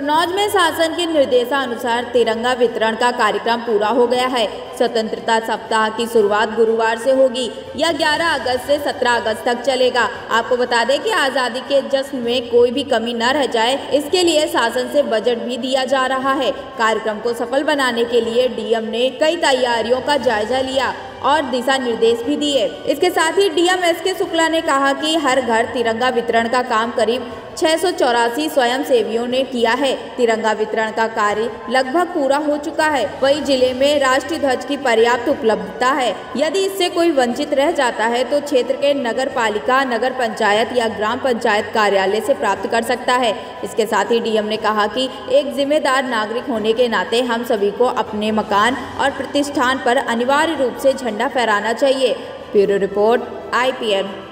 कन्नौज में शासन के निर्देशानुसार तिरंगा वितरण का कार्यक्रम पूरा हो गया है। स्वतंत्रता सप्ताह की शुरुआत गुरुवार से होगी। यह 11 अगस्त से 17 अगस्त तक चलेगा। आपको बता दें कि आज़ादी के जश्न में कोई भी कमी न रह जाए, इसके लिए शासन से बजट भी दिया जा रहा है। कार्यक्रम को सफल बनाने के लिए डीएम ने कई तैयारियों का जायजा लिया और दिशा निर्देश भी दिए। इसके साथ ही डीएम एस के शुक्ला ने कहा कि हर घर तिरंगा वितरण का काम करीब 684 स्वयंसेवियों ने किया है। तिरंगा वितरण का कार्य लगभग पूरा हो चुका है। वहीं जिले में राष्ट्रीय ध्वज की पर्याप्त उपलब्धता है। यदि इससे कोई वंचित रह जाता है तो क्षेत्र के नगर पालिका, नगर पंचायत या ग्राम पंचायत कार्यालय से प्राप्त कर सकता है। इसके साथ ही डीएम ने कहा कि एक जिम्मेदार नागरिक होने के नाते हम सभी को अपने मकान और प्रतिष्ठान पर अनिवार्य रूप से झंडा फहराना चाहिए। Bureau report, IPN.